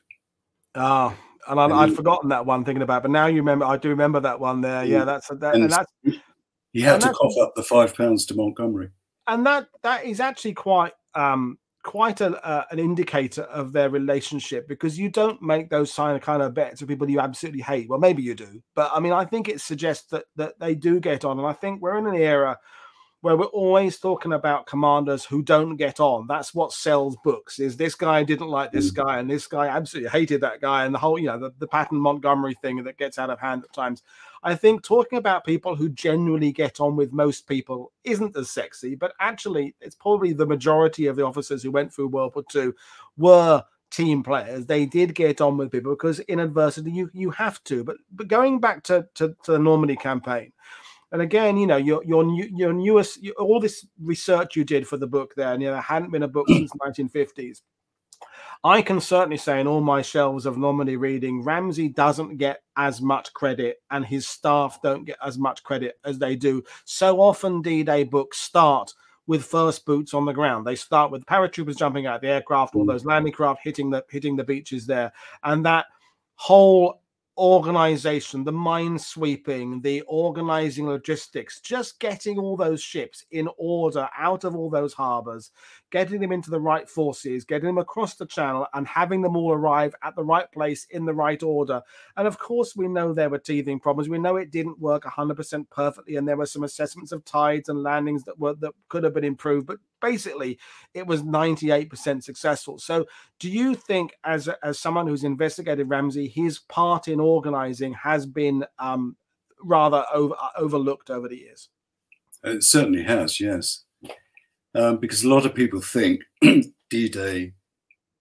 Ah. Oh. And I'd forgotten that one, thinking about it, but now you remember. I do remember that one there. Yeah, he had to cough up the £5 to Montgomery, and that is actually quite an indicator of their relationship, because you don't make those kind of bets with people you absolutely hate. Well, maybe you do, but I mean, I think it suggests that they do get on, and I think we're in an era where we're always talking about commanders who don't get on. That's what sells books, is this guy didn't like this guy, and this guy absolutely hated that guy, and the whole, the Patton Montgomery thing that gets out of hand at times. I think talking about people who genuinely get on with most people isn't as sexy, but actually it's probably the majority of the officers who went through World War II were team players. They did get on with people, because in adversity, you have to. But going back to the Normandy campaign, and again, your newest, all this research you did for the book there, and there hadn't been a book since the 1950s. I can certainly say, in all my shelves of Normandy reading, Ramsay doesn't get as much credit, and his staff don't get as much credit as they do. So often D-Day books start with first boots on the ground. They start with paratroopers jumping out of the aircraft, all those landing craft hitting the beaches there, and that whole organization, the mine sweeping, the organizing logistics, just getting all those ships in order out of all those harbors, getting them into the right forces, getting them across the channel, and having them all arrive at the right place in the right order. And of course, we know there were teething problems. We know it didn't work 100% perfectly, and there were some assessments of tides and landings that could have been improved, but basically it was 98% successful. So do you think, as someone who's investigated Ramsay, his part in organizing has been rather overlooked over the years? It certainly has, yes. Because a lot of people think D-Day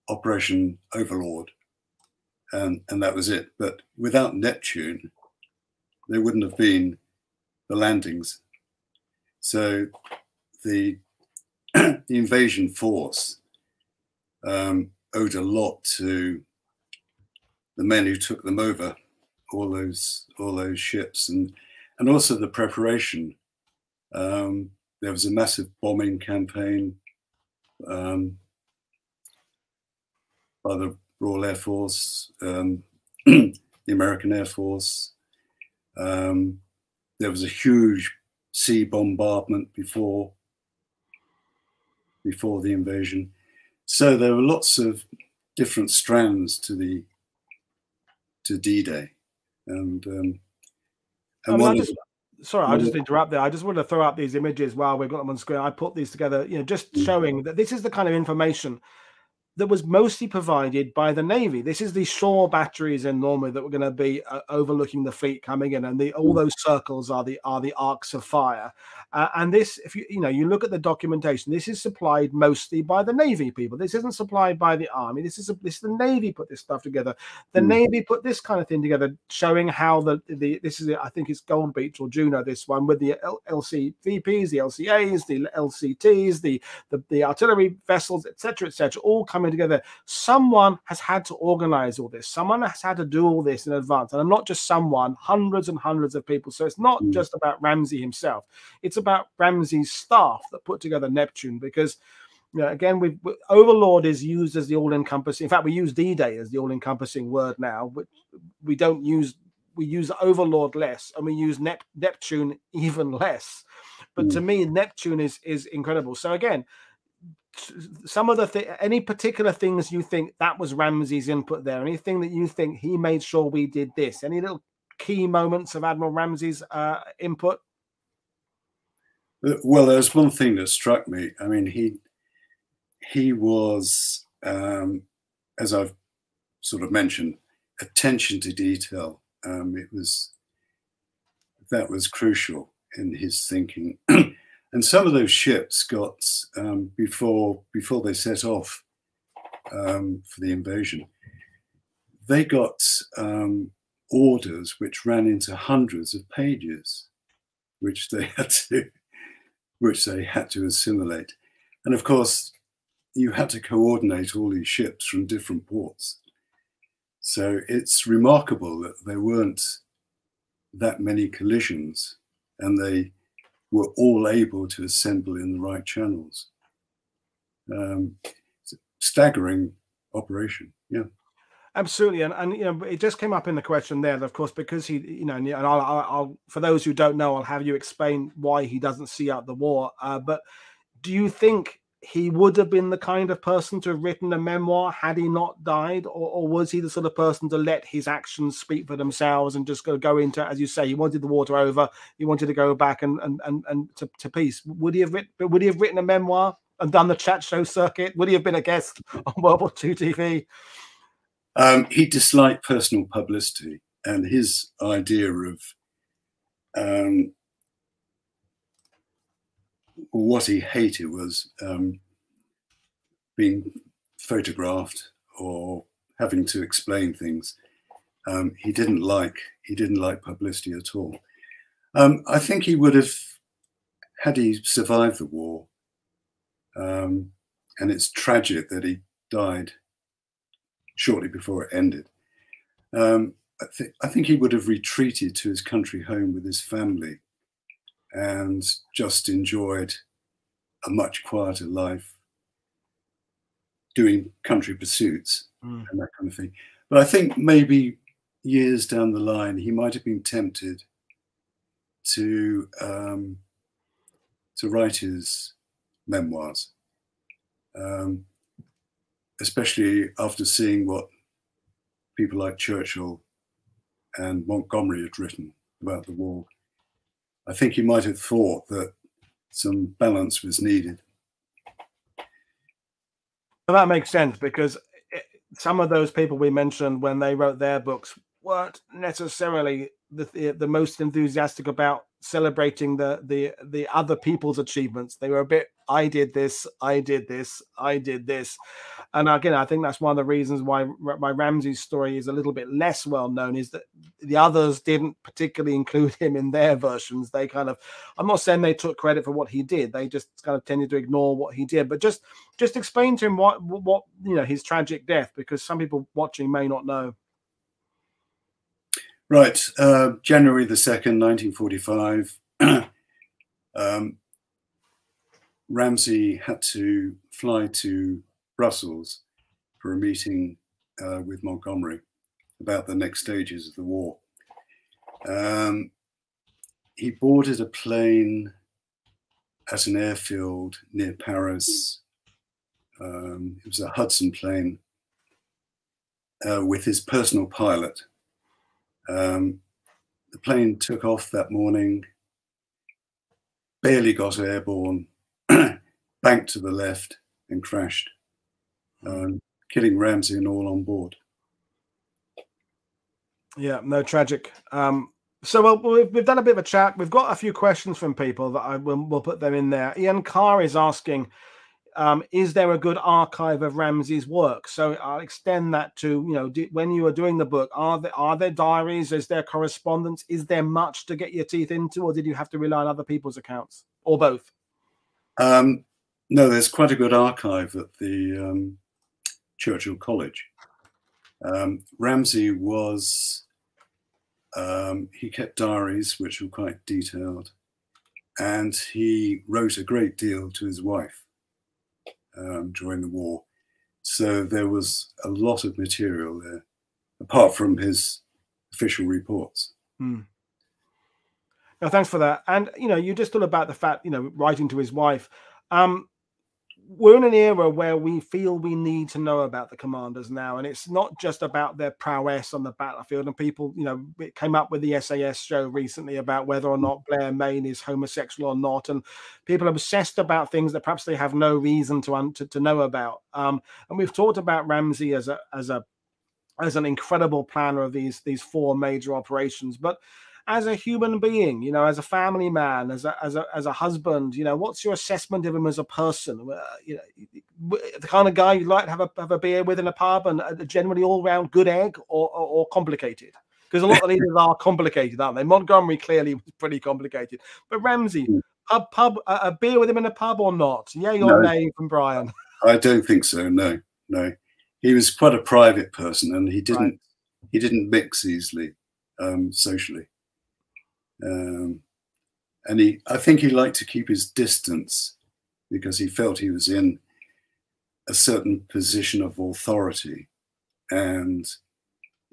Operation Overlord, and that was it. But without Neptune, there wouldn't have been the landings. So the invasion force owed a lot to the men who took them over, all those ships, and also the preparation. There was a massive bombing campaign by the Royal Air Force, the American Air Force. There was a huge sea bombardment before the invasion. So there were lots of different strands to D-Day, and one of sorry, I'll just interrupt there. I just want to throw up these images while we've got them on screen. I put these together, you know, just showing that this is the kind of information that was mostly provided by the Navy. This is the shore batteries in Normandy that were going to be overlooking the fleet coming in, and all those circles are the arcs of fire. And this, if you look at the documentation, this is supplied mostly by the Navy people. This isn't supplied by the Army. This is the Navy put this stuff together. The Navy put this kind of thing together, showing how I think it's Gold Beach or Juno, this one, with the LCVPs, the LCAs, the LCTs, the artillery vessels, etc., etc., all coming together. Someone has had to organize all this. Someone has had to do all this in advance, and not just someone, hundreds and hundreds of people. So it's not just about Ramsay himself. It's about Ramsay's staff that put together Neptune, because, you know, again, Overlord is used as the all-encompassing. In fact, we use D-Day as the all-encompassing word now, which we don't use. We use Overlord less, and we use Neptune even less. But to me, Neptune is incredible. So again, some of any particular things you think that was Ramsay's input there, anything that you think he made sure we did this, any little key moments of Admiral Ramsay's input? Well, there's one thing that struck me. I mean, he was, as I've sort of mentioned, attention to detail. That was crucial in his thinking. And some of those ships got, before they set off for the invasion, they got orders which ran into hundreds of pages, which they had to assimilate. And of course, you had to coordinate all these ships from different ports. So it's remarkable that there weren't that many collisions, and they were all able to assemble in the right channels. It's a staggering operation, yeah. Absolutely, and you know, it just came up in the question there, of course, because he, you know, and I'll for those who don't know, I'll have you explain why he doesn't see out the war. But do you think he would have been the kind of person to have written a memoir had he not died, or was he the sort of person to let his actions speak for themselves and just go into, as you say, he wanted the war to over, he wanted to go back and to peace? Would he have written a memoir and done the chat show circuit? Would he have been a guest on World War II TV? He disliked personal publicity, and his idea of what he hated was being photographed or having to explain things. He didn't like publicity at all. I think he would have, had he survived the war, and it's tragic that he died shortly before it ended. I think he would have retreated to his country home with his family and just enjoyed a much quieter life, doing country pursuits and that kind of thing. But I think maybe years down the line, he might have been tempted to write his memoirs, especially after seeing what people like Churchill and Montgomery had written about the war. I think he might have thought that some balance was needed. Well, that makes sense, because some of those people we mentioned when they wrote their books weren't necessarily the most enthusiastic about celebrating the other people's achievements. They were a bit, I did this, I did this, I did this. And again, I think that's one of the reasons why Ramsay's story is a little bit less well known, is that the others didn't particularly include him in their versions. They kind of, I'm not saying they took credit for what he did, they just kind of tended to ignore what he did. But just explain to him what you know, his tragic death, because some people watching may not know. Right, January the 2nd, 1945, Ramsay had to fly to Brussels for a meeting with Montgomery about the next stages of the war. He boarded a plane at an airfield near Paris. It was a Hudson plane with his personal pilot. The plane took off that morning, barely got airborne, banked to the left and crashed, killing Ramsay and all on board. Yeah, no, tragic. So we've done a bit of a chat. We've got a few questions from people that we'll put them in there. Ian Carr is asking, is there a good archive of Ramsay's work? So I'll extend that to, you know, when you are doing the book, are there diaries? Is there correspondence? Is there much to get your teeth into, or did you have to rely on other people's accounts, or both? No, there's quite a good archive at the Churchill College. Ramsay was, he kept diaries which were quite detailed, and he wrote a great deal to his wife during the war. So there was a lot of material there, apart from his official reports. Mm. No, thanks for that. And, you know, you just thought about the fact, you know, writing to his wife. We're in an era where we feel we need to know about the commanders now, and it's not just about their prowess on the battlefield. And people, you know, it came up with the SAS show recently about whether or not Blair Mayne is homosexual or not, and people are obsessed about things that perhaps they have no reason to know about. And we've talked about Ramsay as an incredible planner of these four major operations, but as a human being, you know, as a family man, as a husband, you know, what's your assessment of him as a person? You know, the kind of guy you'd like to have a beer with in a pub, and a generally all-round good egg, or complicated? Because a lot of leaders are complicated, aren't they? Montgomery clearly was pretty complicated, but Ramsay, a beer with him in a pub or not? Yay or nay from Brian? I don't think so. No, no, he was quite a private person, and he didn't mix easily socially. And I think he liked to keep his distance because he felt he was in a certain position of authority, and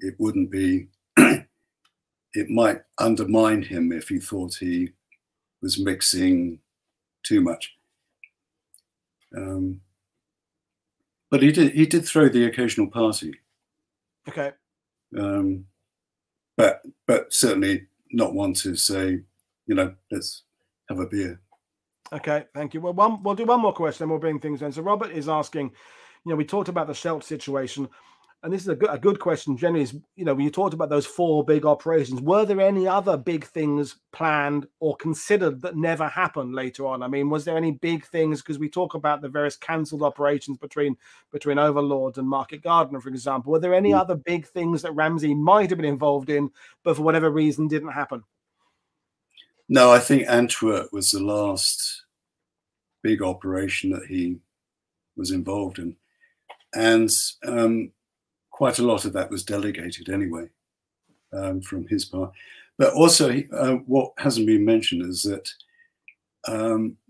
it wouldn't be, it might undermine him if he thought he was mixing too much. But he did throw the occasional party. Okay. But certainly not one to say, you know, let's have a beer. Okay, thank you. Well, we'll do one more question, and we'll bring things in. So Robert is asking, you know, we talked about the Scheldt situation, and this is a good question generally, is, you know, when you talked about those four big operations, were there any other big things planned or considered that never happened later on? I mean, was there any big things? Because we talk about the various cancelled operations between Overlord and Market Garden, for example. Were there any other big things that Ramsay might have been involved in, but for whatever reason didn't happen? No, I think Antwerp was the last big operation that he was involved in. And quite a lot of that was delegated anyway from his part. But also what hasn't been mentioned is that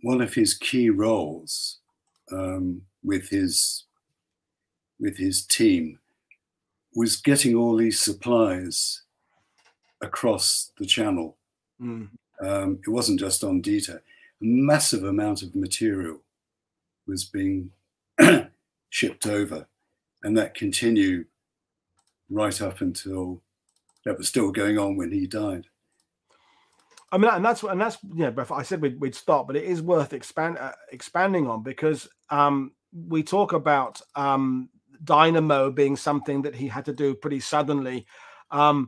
one of his key roles with his team was getting all these supplies across the channel. Mm. It wasn't just on D-Day. A massive amount of material was being shipped over, and that continued right up until that was still going on when he died. I mean, and that's yeah. I said we'd stop, but it is worth expanding on, because we talk about Dynamo being something that he had to do pretty suddenly, and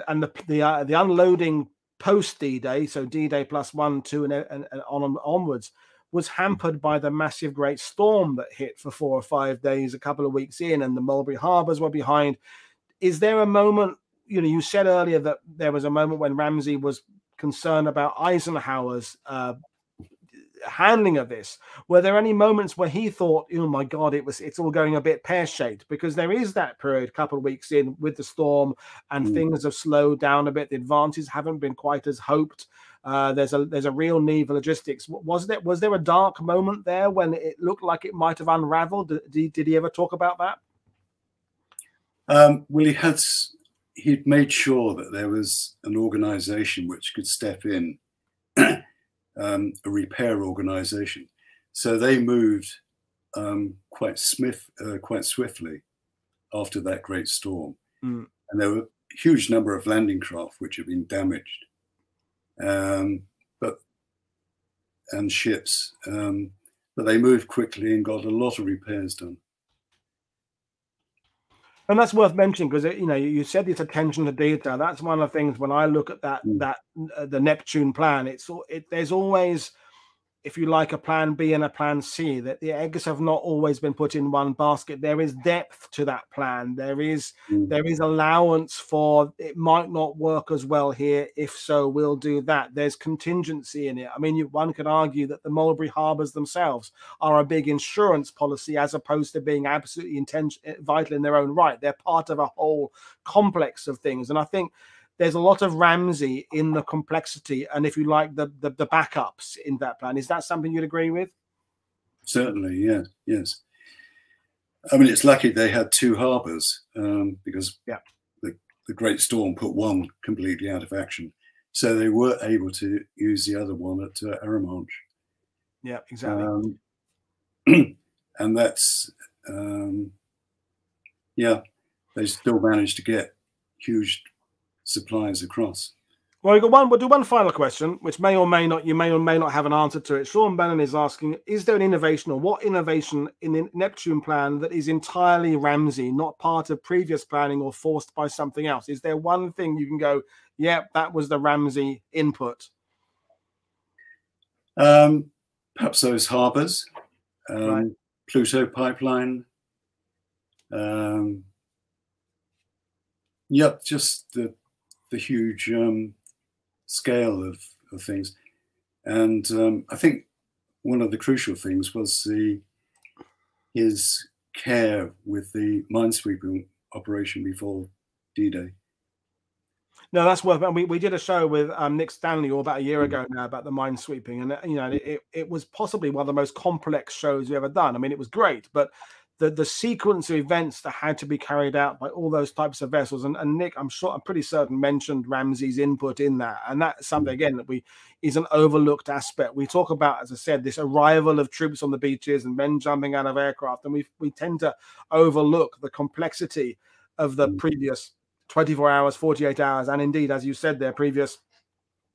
the unloading post D-Day, so D-Day plus 1, 2, and onwards, was hampered by the massive great storm that hit for 4 or 5 days, a couple of weeks in, and the Mulberry Harbours were behind. Is there a moment, you know, you said earlier that there was a moment when Ramsay was concerned about Eisenhower's handling of this. Were there any moments where he thought, oh my God, it's all going a bit pear-shaped? Because there is that period, a couple of weeks in, with the storm, and things have slowed down a bit. The advances haven't been quite as hoped. There's a real need for logistics. Was there a dark moment there when it looked like it might have unraveled? Did he ever talk about that? Well, he'd made sure that there was an organisation which could step in. A repair organisation, so they moved quite swiftly after that great storm, and there were a huge number of landing craft which had been damaged, and ships, but they moved quickly and got a lot of repairs done. And that's worth mentioning, because, you know, you said this attention to detail. That's one of the things when I look at that, the Neptune plan, there's always, if you like, a plan B and a plan C, that the eggs have not always been put in one basket. There is depth to that plan. There is allowance for it might not work as well here. If so, we'll do that. There's contingency in it. I mean, one could argue that the Mulberry Harbours themselves are a big insurance policy as opposed to being absolutely vital in their own right. They're part of a whole complex of things. And I think there's a lot of Ramsay in the complexity, and if you like, the backups in that plan. Is that something you'd agree with? Certainly, yeah, yes. I mean, it's lucky they had two harbours, because the great storm put one completely out of action, so they were able to use the other one at Arnhem. Yeah, exactly. And that's, they still managed to get huge supplies across. Well, we'll do one final question, which you may or may not have an answer to it. Sean Bannon is asking, is there an innovation, or what innovation in the Neptune plan that is entirely Ramsay, not part of previous planning or forced by something else? Is there one thing you can go, yeah, that was the Ramsay input? Perhaps those harbours, right. Pluto pipeline, just the huge scale of things. And I think one of the crucial things was his care with the minesweeping operation before D-Day. No, that's worth it. We did a show with Nick Stanley all about a year ago now about the minesweeping, and you know, it was possibly one of the most complex shows we've ever done. I mean, it was great, but the sequence of events that had to be carried out by all those types of vessels, and Nick, I'm pretty certain, mentioned Ramsay's input in that, and that's something again that is an overlooked aspect. We talk about, as I said, this arrival of troops on the beaches and men jumping out of aircraft, and we tend to overlook the complexity of the previous 24 hours, 48 hours, and indeed, as you said, their previous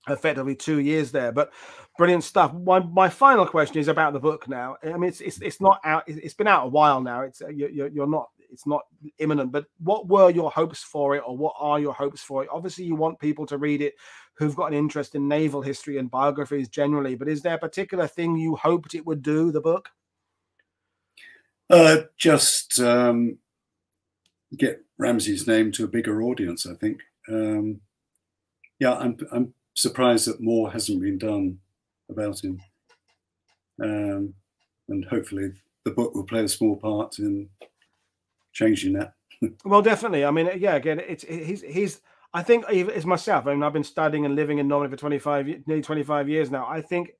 effectively 2 years there. But brilliant stuff. My final question is about the book now. I mean, it's not out. It's been out a while now. It's not imminent. But what were your hopes for it, or what are your hopes for it? Obviously, you want people to read it who've got an interest in naval history and biographies generally. But is there a particular thing you hoped it would do, the book? Just get Ramsay's name to a bigger audience, I think. I'm surprised that more hasn't been done about him, and hopefully the book will play a small part in changing that. Well, definitely. I mean, yeah, again, he's I think it's myself. I mean, I've been studying and living in Normandy for nearly 25 years now. I think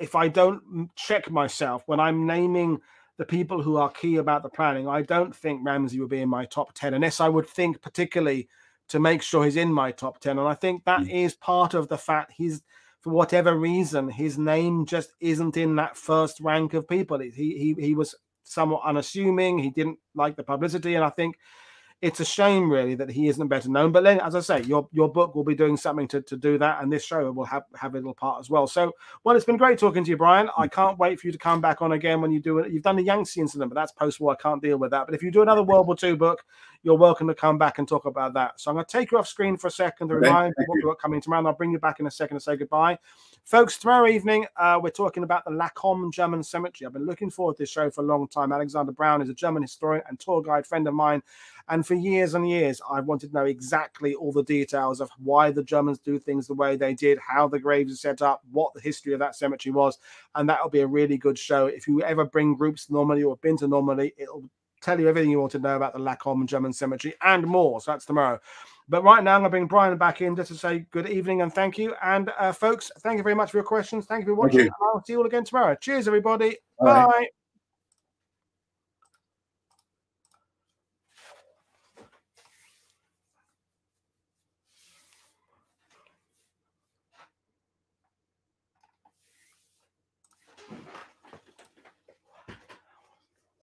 if I don't check myself when I'm naming the people who are key about the planning, I don't think Ramsay would be in my top 10, unless I would think particularly to make sure he's in my top 10. And I think that is part of the fact he's, for whatever reason, his name just isn't in that first rank of people. He was somewhat unassuming. He didn't like the publicity. And I think it's a shame, really, that he isn't better known. But then, as I say, your book will be doing something to do that, and this show will have a little part as well. So, well, it's been great talking to you, Brian. I can't wait for you to come back on again when you do it. You've done the Yangtze incident, but that's post-war. I can't deal with that. But if you do another World War II book, you're welcome to come back and talk about that. So I'm going to take you off screen for a second to remind people who are coming tomorrow, and I'll bring you back in a second to say goodbye. Folks, tomorrow evening, we're talking about the Lacham German Cemetery. I've been looking forward to this show for a long time. Alexander Brown is a German historian and tour guide friend of mine. And for years and years, I wanted to know exactly all the details of why the Germans do things the way they did, how the graves are set up, what the history of that cemetery was. And that'll be a really good show. If you ever bring groups to Normandy or have been to Normandy, it'll tell you everything you want to know about the Lacham German Cemetery and more. So that's tomorrow. But right now, I'm going to bring Brian back in just to say good evening and thank you. And folks, thank you very much for your questions. Thank you for watching. I'll see you all again tomorrow. Cheers, everybody. Bye.